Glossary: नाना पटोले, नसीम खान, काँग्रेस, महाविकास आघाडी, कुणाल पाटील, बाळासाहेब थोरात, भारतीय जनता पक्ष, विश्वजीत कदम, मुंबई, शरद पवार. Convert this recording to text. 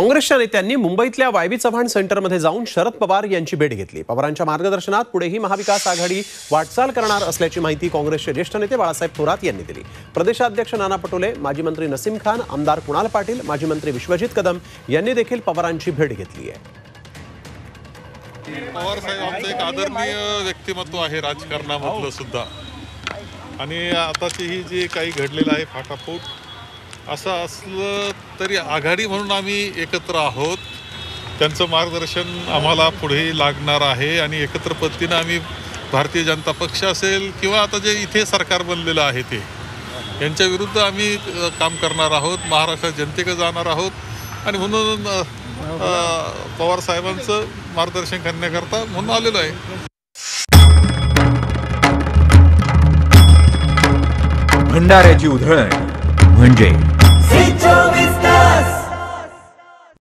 काँग्रेसच्या नेत्यांनी मुंबईतल्या वायवी चव्हाण सेंटरमध्ये जाऊन शरद पवार यांची भेट घेतली। पवारांच्या मार्गदर्शनात पुढेही महाविकास आघाडी वाटचाल करणार असल्याची माहिती काँग्रेसचे ज्येष्ठ नेते बाळासाहेब थोरात यांनी दिली। प्रदेशाध्यक्ष नाना पटोले, माजी मंत्री नसीम खान, आमदार कुणाल पाटील, माजी मंत्री विश्वजीत कदम यांनी देखील पवारांची भेट घेतली आहे। पवार साहेब आमचं एक आदरणीय व्यक्तिमत्व आहे राजकारणामधलं सुद्धा, आणि आताची ही जी काही घडलेलं आहे फाटाफूट असं असलं तरी आघाडी म्हणून आम्ही एकत्र आहोत। त्यांचं मार्गदर्शन आम्हाला पुढे लागणार आहे आणि एकत्र पद्धतीने आम्ही भारतीय जनता पक्ष असेल किंवा आता जे इथे सरकार बनलेलं आहे ते यांच्या विरुद्ध आम्ही काम करणार आहोत, महाराष्ट्र जनतेकडे जाणार आहोत आणि म्हणून पवार साहेबांचं मार्गदर्शन करण्याकरता म्हणून आलेलो आहे। भंडाऱ्याची उधळण म्हणजे